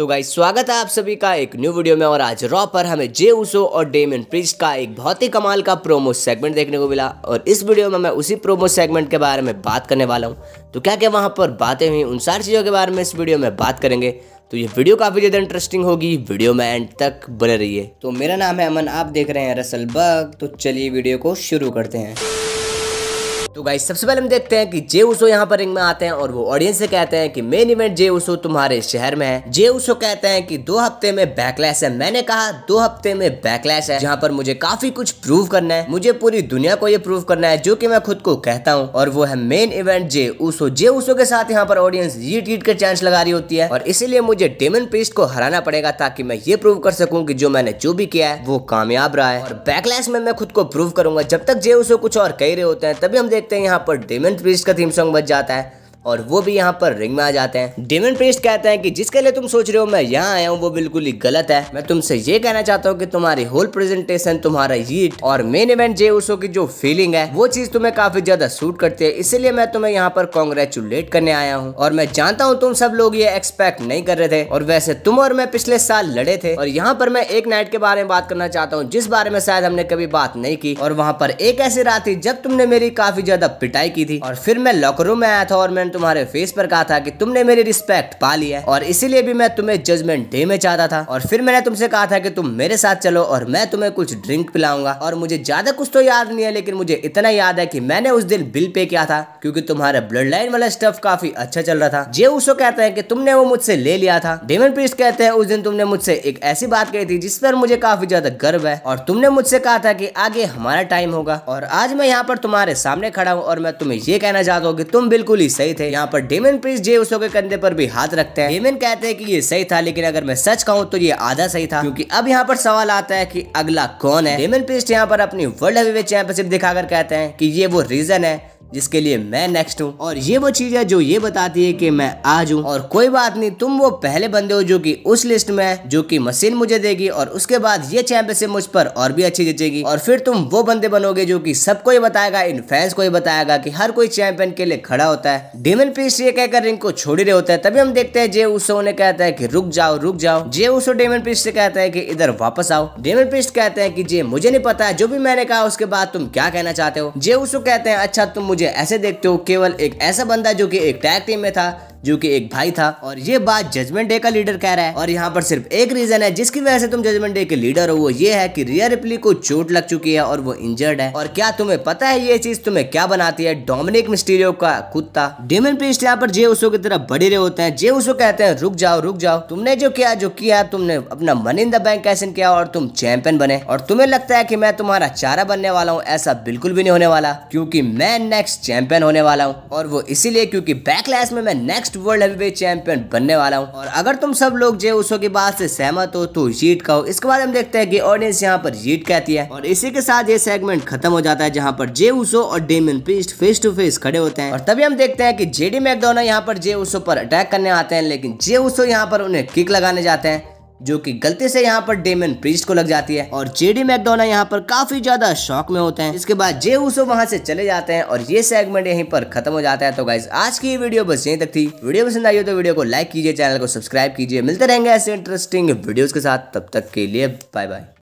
तो गाइस स्वागत है आप सभी का एक न्यू वीडियो में। और आज रॉ पर हमें जे ऊसो और डेमियन प्रीस्ट का एक बहुत ही कमाल का प्रोमो सेगमेंट देखने को मिला और इस वीडियो में मैं उसी प्रोमो सेगमेंट के बारे में बात करने वाला हूं। तो क्या क्या वहां पर बातें हुई उन सारी चीज़ों के बारे में इस वीडियो में बात करेंगे, तो ये वीडियो काफ़ी ज़्यादा इंटरेस्टिंग होगी, वीडियो में एंड तक बने रहिए। तो मेरा नाम है अमन, आप देख रहे हैं रसल बग। तो चलिए वीडियो को शुरू करते हैं। तो गाइस सबसे पहले हम देखते हैं कि जे ऊसो यहाँ पर रिंग में आते हैं और वो ऑडियंस से कहते हैं कि मेन इवेंट जे ऊसो तुम्हारे शहर में है। जे ऊसो कहते हैं कि 2 हफ्ते में बैकलैश है। मैंने कहा 2 हफ्ते में बैकलैश है, जहाँ पर मुझे काफी कुछ प्रूव करना है, मुझे पूरी दुनिया को ये प्रूव करना है जो कि मैं खुद को कहता हूँ, और वो है main event Jey Uso. Jey Uso के साथ यहाँ पर ऑडियंस ये टीट का चांस लगा रही होती है और इसीलिए मुझे डेमियन प्रीस्ट को हराना पड़ेगा ताकि मैं ये प्रूव कर सकूँ की जो मैंने जो भी किया है वो कामयाब रहा है और बैकलैश में मैं खुद को प्रूव करूंगा। जब तक जे ऊसो कुछ और कह रहे होते हैं तभी हम देखते हैं यहाँ पर डेमियन प्रीस्ट का थीम सॉन्ग बज जाता है और वो भी यहाँ पर रिंग में आ जाते हैं। डेमियन प्रीस्ट कहते हैं कि जिसके लिए तुम सोच रहे हो मैं यहाँ आया हूँ वो बिल्कुल ही गलत है। मैं तुमसे ये कहना चाहता हूँ कि तुम्हारी होल प्रेजेंटेशन, तुम्हारा हीट और मेन इवेंट जे ऊसो की जो फीलिंग है वो चीज तुम्हें काफी ज्यादा सूट करती है, इसीलिए मैं तुम्हें यहाँ पर कॉन्ग्रेचुलेट करने आया हूँ। और मैं जानता हूँ तुम सब लोग ये एक्सपेक्ट नहीं कर रहे थे, और वैसे तुम और मैं पिछले साल लड़े थे। और यहाँ पर मैं एक नाइट के बारे में बात करना चाहता हूँ जिस बारे में शायद हमने कभी बात नहीं की, और वहाँ पर एक ऐसी रात थी जब तुमने मेरी काफी ज्यादा पिटाई की थी और फिर मैं लॉकर रूम में आया था और तुम्हारे फेस पर कहा था कि तुमने मेरी रिस्पेक्ट पा ली है और इसीलिए भी मैं तुम्हें जजमेंट डे में चाहता था। और फिर मैंने तुमसे कहा था कि तुम मेरे साथ चलो और मैं तुम्हें कुछ ड्रिंक पिलाऊंगा। और मुझे ज्यादा कुछ तो याद नहीं है, लेकिन मुझे इतना याद है कि मैंने उस दिन बिल पे किया था क्योंकि तुम्हारा ब्लड लाइन वाला स्टफ काफी अच्छा चल रहा था। जे ऊसो कहते हैं कि तुमने वो मुझसे ले लिया था। डेमियन प्रीस्ट कहते हैं उस दिन तुमने मुझसे एक ऐसी बात कही थी जिस पर मुझे काफी ज्यादा गर्व है और तुमने मुझसे कहा था कि आगे हमारा टाइम होगा, और आज मैं यहाँ पर तुम्हारे सामने खड़ा हूँ और मैं तुम्हें ये कहना चाहता हूँ कि तुम बिल्कुल ही सही थे। यहाँ पर डेमियन प्रीस्ट जे ऊसो के कंधे पर भी हाथ रखते हैं। डेमियन कहते हैं कि ये सही था, लेकिन अगर मैं सच कहूँ तो ये आधा सही था, क्योंकि अब यहाँ पर सवाल आता है कि अगला कौन है। डेमियन प्रीस्ट यहाँ पर अपनी वर्ल्ड हेवीवेट चैंपियनशिप दिखाकर कहते हैं कि ये वो रीजन है जिसके लिए मैं नेक्स्ट हूँ, और ये वो चीज है जो ये बताती है कि मैं आज हूँ। और कोई बात नहीं, तुम वो पहले बंदे हो जो कि उस लिस्ट में है जो कि मशीन मुझे देगी, और उसके बाद ये चैंपियनशिप मुझ पर और भी अच्छी जचेगी, और फिर तुम वो बंदे बनोगे जो कि सबको ये बताएगा, इन फैंस को ये बताएगा कि हर कोई चैंपियन के लिए खड़ा होता है। डेमियन प्रीस्ट ये कहकर रिंग को छोड़ ही रहे होता है, तभी हम देखते हैं जे ऊसो उन्हें कहता है कि रुक जाओ रुक जाओ। जे ऊसो डेमियन प्रीस्ट से कहता है कि इधर वापस आओ। डेमियन प्रीस्ट कहते हैं कि जे मुझे नहीं पता है जो भी मैंने कहा उसके बाद तुम क्या कहना चाहते हो। जे ऊसो कहते हैं अच्छा तुम मुझे ऐसे देखते हो, केवल एक ऐसा बंदा जो कि एक टैग टीम में था, जो कि एक भाई था, और ये बात जजमेंट डे का लीडर कह रहा है। और यहाँ पर सिर्फ एक रीजन है जिसकी वजह से तुम जजमेंट डे के लीडर हो, वो ये है कि रिया रिप्ली को चोट लग चुकी है और वो इंजर्ड है। और क्या तुम्हें पता है ये चीज तुम्हें क्या बनाती है, डोमिनिक मिस्टीरियो का कुत्ता। डेमियन प्रीस्ट यहाँ पर जे ऊसो की तरफ बढ़े रहे होते हैं। जे ऊसो कहते हैं रुक जाओ रुक जाओ, तुमने जो किया तुमने अपना money in the bank cash in किया और तुम चैंपियन बने, और तुम्हें लगता है कि मैं तुम्हारा चारा बनने वाला हूँ। ऐसा बिल्कुल भी नहीं होने वाला, क्योंकि मैं नेक्स्ट चैंपियन होने वाला हूँ, और वो इसीलिए क्योंकि बैकलैश में मैं नेक्स्ट वर्ल्ड हेवीवेट चैंपियन बनने वाला हूँ। और अगर तुम सब लोग जे ऊसो की बात से सहमत हो तो जीत कहो। इसके बाद हम देखते हैं कि ऑडियंस यहाँ पर जीत कहती है, और इसी के साथ ये सेगमेंट खत्म हो जाता है जहाँ पर जे ऊसो और Damian Priest face to face खड़े होते हैं। और तभी हम देखते हैं कि जेडी मैकडोना यहाँ पर जे ऊसो पर अटैक करने आते हैं, लेकिन जे ऊसो यहाँ पर उन्हें किक लगाने जाते हैं जो कि गलती से यहाँ पर डेमियन प्रीस्ट को लग जाती है, और जेडी मैकडोना यहाँ पर काफी ज्यादा शॉक में होते हैं। इसके बाद जे ऊसो वहाँ से चले जाते हैं और ये सेगमेंट यहीं पर खत्म हो जाता है। तो गाइस आज की वीडियो बस यहीं तक थी। वीडियो पसंद आई हो तो वीडियो को लाइक कीजिए, चैनल को सब्सक्राइब कीजिए। मिलते रहेंगे ऐसे इंटरेस्टिंग वीडियोस के साथ, तब तक के लिए बाय बाय।